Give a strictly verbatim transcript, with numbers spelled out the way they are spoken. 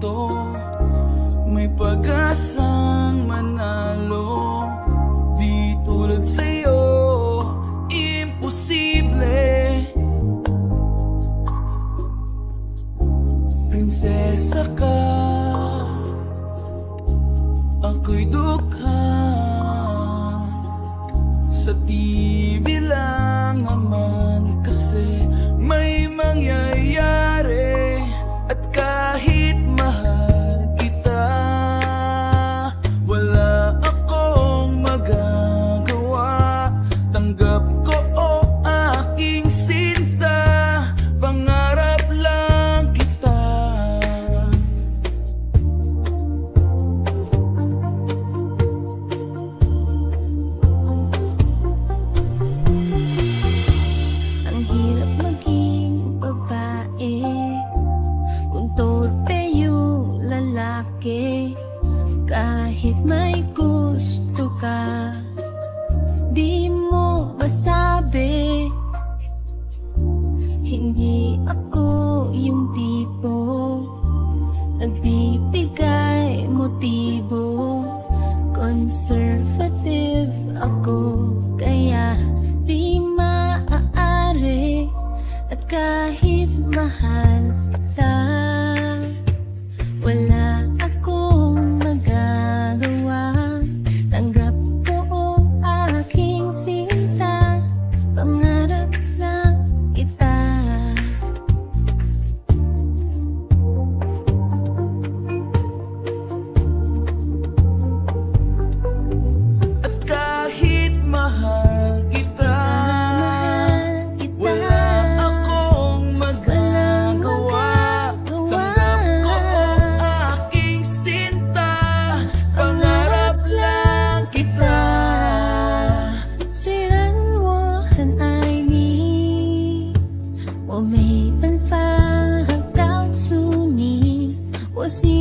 to, may pag-asang manalo. Di tulad sa'yo, imposible. Prinsesa ka, ako'y dukha. Sa T V lang naman kasi may mangyayari. At kahit mahal kita, wala akong magagawa. Tanggap ko o aking sinta, pangarap lang kita. Ang hirap maging babae, torpe yung lalaki. Kahit may gusto ka, di mo masabi. Hindi ako yung tipo nagbibigay motibo. Conservative ako, kaya di maaari. At kahit mahal kita, wala akong magagawa. Tanggap ko o aking sinta, pangarap lang kita. At kahit mahal kita, mahal kita, wala akong magagawa. Tanggap see.